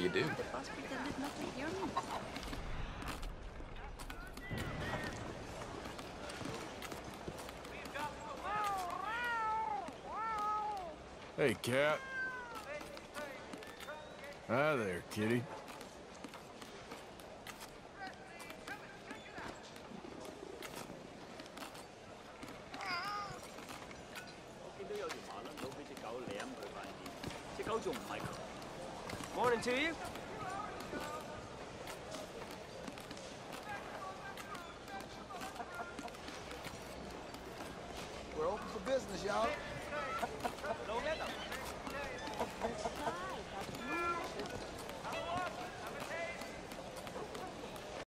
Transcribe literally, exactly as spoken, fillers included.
do you do? The boss pretended not to hear me. Hey, cat. Hi there, kitty. Morning to you. We're open for business, y'all.